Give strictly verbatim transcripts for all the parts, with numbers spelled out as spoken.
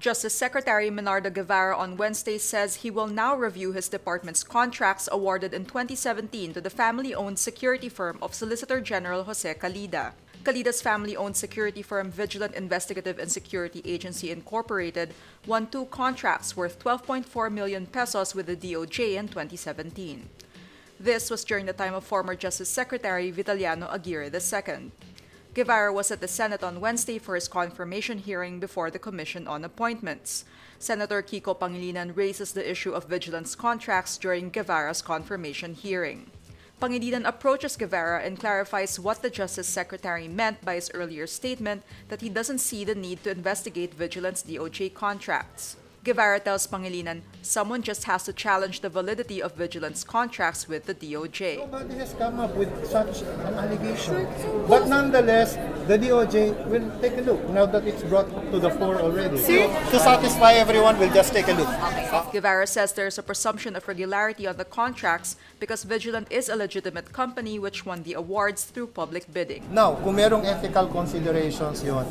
Justice Secretary Menardo Guevarra on Wednesday says he will now review his department's contracts awarded in twenty seventeen to the family-owned security firm of Solicitor General Jose Calida. Calida's family-owned security firm Vigilant Investigative and Security Agency Incorporated won two contracts worth twelve point four million pesos with the D O J in twenty seventeen. This was during the time of former Justice Secretary Vitaliano Aguirre the Second. Guevarra was at the Senate on Wednesday for his confirmation hearing before the Commission on Appointments. Senator Kiko Pangilinan raises the issue of vigilance contracts during Guevarra's confirmation hearing. Pangilinan approaches Guevarra and clarifies what the Justice Secretary meant by his earlier statement that he doesn't see the need to investigate vigilance D O J contracts. Guevarra tells Pangilinan, someone just has to challenge the validity of vigilance contracts with the D O J. Nobody has come up with such an allegation. But nonetheless, the D O J will take a look now that it's brought to the fore already. So, to satisfy everyone, we'll just take a look. Guevarra says there's a presumption of regularity on the contracts because Vigilant is a legitimate company which won the awards through public bidding. Now, kung merong ethical considerations yon,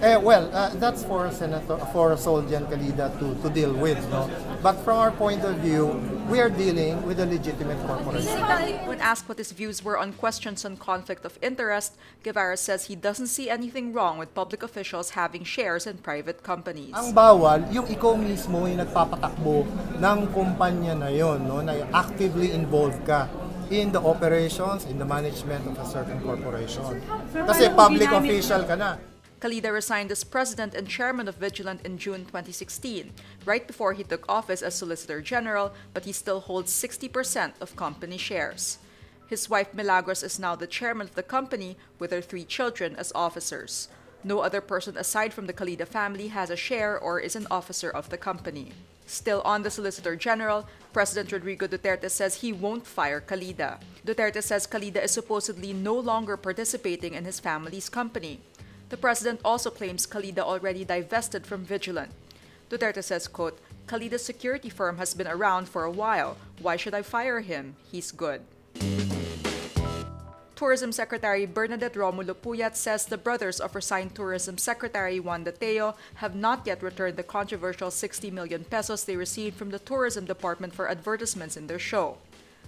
Eh, well, uh, that's for Senator, for Soljan Calida to, to deal with, no? But from our point of view, we are dealing with a legitimate corporation. When asked what his views were on questions on conflict of interest, Guevarra says he doesn't see anything wrong with public officials having shares in private companies. Ang bawal, yung ikaw mismo yung nagpapatakbo ng kumpanya na yon, no? Na actively involved ka in the operations, in the management of a certain corporation. Kasi public official ka na. Calida resigned as president and chairman of Vigilant in June twenty sixteen, right before he took office as Solicitor General, but he still holds sixty percent of company shares. His wife Milagros is now the chairman of the company with her three children as officers. No other person aside from the Calida family has a share or is an officer of the company. Still on the Solicitor General, President Rodrigo Duterte says he won't fire Calida. Duterte says Calida is supposedly no longer participating in his family's company. The president also claims Calida already divested from Vigilant. Duterte says, quote, "Calida's security firm has been around for a while. Why should I fire him? He's good." Tourism Secretary Bernadette Romulo-Puyat says the brothers of resigned Tourism Secretary Wanda Teo have not yet returned the controversial sixty million pesos they received from the Tourism Department for advertisements in their show.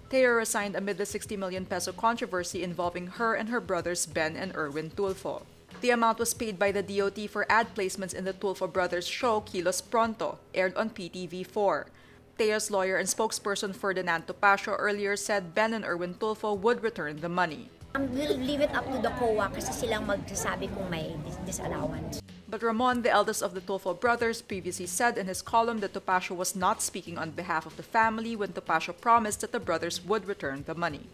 Teo resigned amid the sixty million peso controversy involving her and her brothers Ben and Erwin Tulfo. The amount was paid by the D O T for ad placements in the Tulfo brothers' show Kilos Pronto, aired on P T V four. Teo's lawyer and spokesperson Ferdinand Topacio earlier said Ben and Erwin Tulfo would return the money. Um, we'll leave it up to the C O A kasi silang magsasabi kung may dis disallowance. But Ramon, the eldest of the Tulfo brothers, previously said in his column that Topacio was not speaking on behalf of the family when Topacio promised that the brothers would return the money.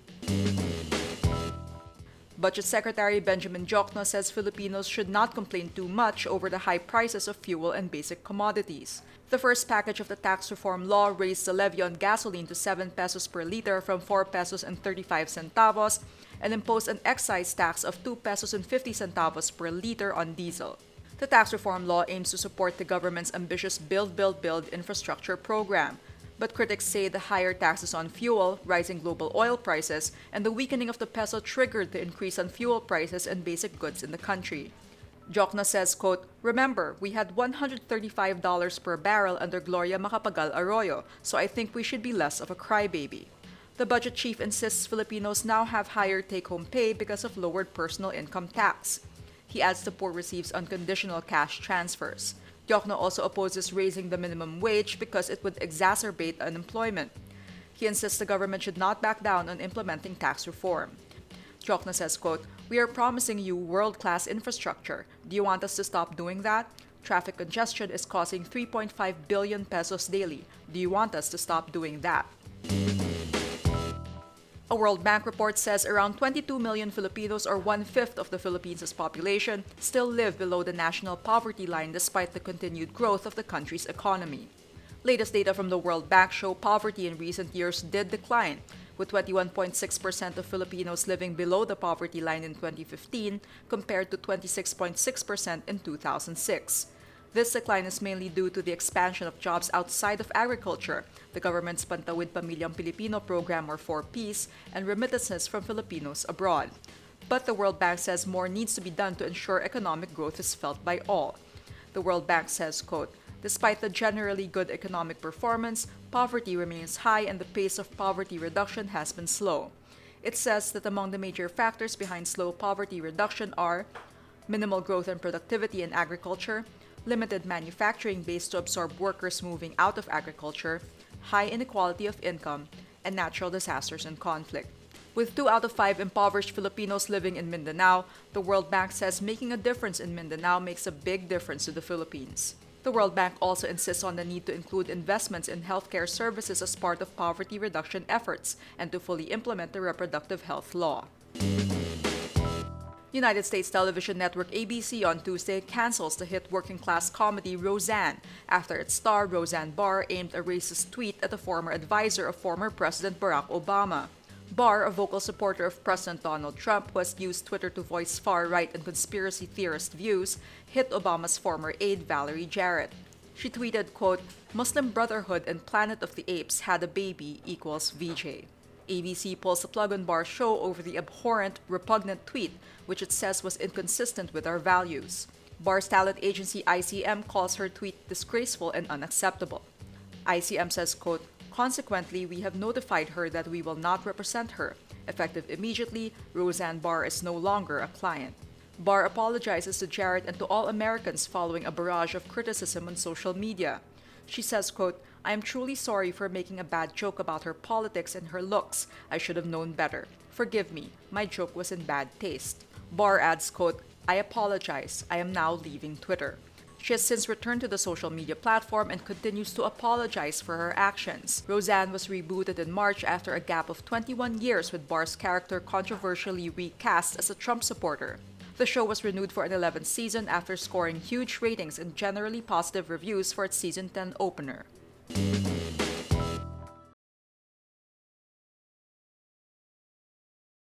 Budget Secretary Benjamin Diokno says Filipinos should not complain too much over the high prices of fuel and basic commodities. The first package of the tax reform law raised the levy on gasoline to seven pesos per liter from four pesos and thirty-five centavos and imposed an excise tax of two pesos and fifty centavos per liter on diesel. The tax reform law aims to support the government's ambitious Build, Build, Build infrastructure program. But critics say the higher taxes on fuel, rising global oil prices, and the weakening of the peso triggered the increase on fuel prices and basic goods in the country. Diokno says, quote, "Remember, we had one hundred thirty-five dollars per barrel under Gloria Macapagal Arroyo, so I think we should be less of a crybaby." The budget chief insists Filipinos now have higher take-home pay because of lowered personal income tax. He adds the poor receives unconditional cash transfers. Diokno also opposes raising the minimum wage because it would exacerbate unemployment. He insists the government should not back down on implementing tax reform. Diokno says, quote, "We are promising you world-class infrastructure. Do you want us to stop doing that? Traffic congestion is causing three point five billion pesos daily. Do you want us to stop doing that?" A World Bank report says around twenty-two million Filipinos, or one-fifth of the Philippines' population, still live below the national poverty line despite the continued growth of the country's economy. Latest data from the World Bank show poverty in recent years did decline, with twenty-one point six percent of Filipinos living below the poverty line in twenty fifteen compared to twenty-six point six percent in two thousand six. This decline is mainly due to the expansion of jobs outside of agriculture, the government's Pantawid Pamilyang Pilipino program, or four Ps, and remittances from Filipinos abroad. But the World Bank says more needs to be done to ensure economic growth is felt by all. The World Bank says, quote, Despite the generally good economic performance, poverty remains high and the pace of poverty reduction has been slow. It says that among the major factors behind slow poverty reduction are minimal growth and productivity in agriculture, limited manufacturing base to absorb workers moving out of agriculture, high inequality of income, and natural disasters and conflict. With two out of five impoverished Filipinos living in Mindanao, the World Bank says making a difference in Mindanao makes a big difference to the Philippines. The World Bank also insists on the need to include investments in healthcare services as part of poverty reduction efforts and to fully implement the reproductive health law. United States television network A B C on Tuesday cancels the hit working-class comedy Roseanne after its star Roseanne Barr aimed a racist tweet at a former advisor of former President Barack Obama. Barr, a vocal supporter of President Donald Trump who has used Twitter to voice far-right and conspiracy theorist views, hit Obama's former aide Valerie Jarrett. She tweeted, quote, "Muslim Brotherhood and Planet of the Apes had a baby equals V J. A B C pulls the plug on Barr's show over the abhorrent, repugnant tweet, which it says was inconsistent with our values. Barr's talent agency I C M calls her tweet disgraceful and unacceptable. I C M says, quote, "Consequently, we have notified her that we will not represent her. Effective immediately, Roseanne Barr is no longer a client." Barr apologizes to Jarrett and to all Americans following a barrage of criticism on social media. She says, quote, "I am truly sorry for making a bad joke about her politics and her looks. I should have known better. Forgive me. My joke was in bad taste." Barr adds, quote, "I apologize. I am now leaving Twitter." She has since returned to the social media platform and continues to apologize for her actions. Roseanne was rebooted in March after a gap of twenty-one years with Barr's character controversially recast as a Trump supporter. The show was renewed for an eleventh season after scoring huge ratings and generally positive reviews for its season ten opener.